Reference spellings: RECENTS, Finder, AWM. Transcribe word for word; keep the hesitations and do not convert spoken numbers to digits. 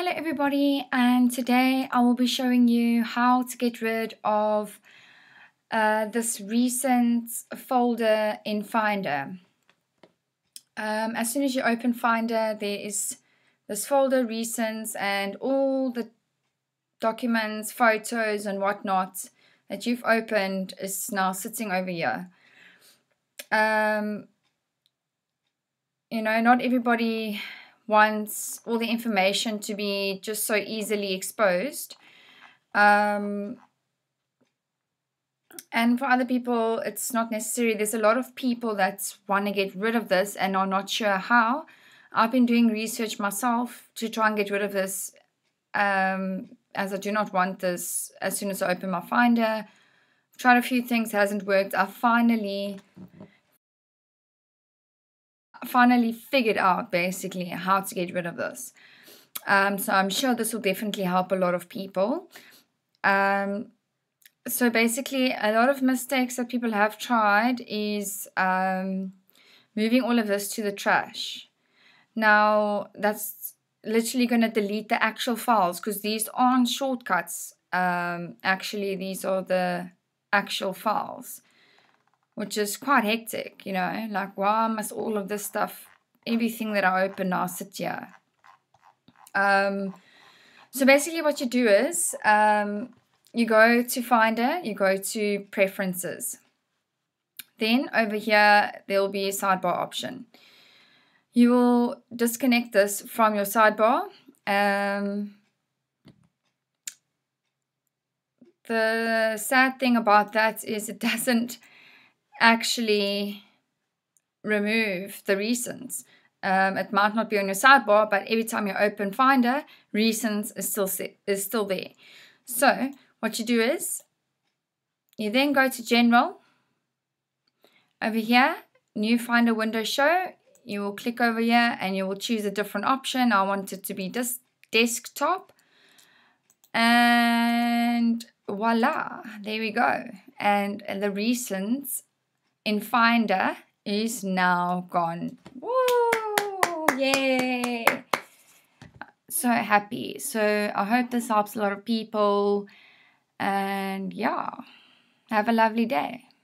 Hello everybody, and today I will be showing you how to get rid of uh, this recent folder in Finder. Um, as soon as you open Finder, there is this folder recent, and all the documents, photos and whatnot that you've opened is now sitting over here. Um, you know, not everybody wants all the information to be just so easily exposed. Um, and for other people, it's not necessary. There's a lot of people that want to get rid of this and are not sure how. I've been doing research myself to try and get rid of this, um, as I do not want this as soon as I open my Finder. I've tried a few things, hasn't worked. I finally... finally figured out basically how to get rid of this. Um, so I'm sure this will definitely help a lot of people. Um, so basically a lot of mistakes that people have tried is um, moving all of this to the trash. Now that's literally going to delete the actual files, because these aren't shortcuts. Um, actually these are the actual files, which is quite hectic, you know, like why must all of this stuff, everything that I open now sit here. Um, so basically what you do is, um, you go to Finder, you go to Preferences. Then over here, there'll be a sidebar option. You will disconnect this from your sidebar. Um, the sad thing about that is it doesn't actually remove the recents. Um, it might not be on your sidebar, but every time you open Finder, recents is still is still there. So what you do is you then go to General. Over here, New Finder Window Show. You will click over here and you will choose a different option. I want it to be just desktop, and voila, there we go. And the recents in Finder is now gone. Woo! Yay! So happy. So I hope this helps a lot of people. And yeah, have a lovely day.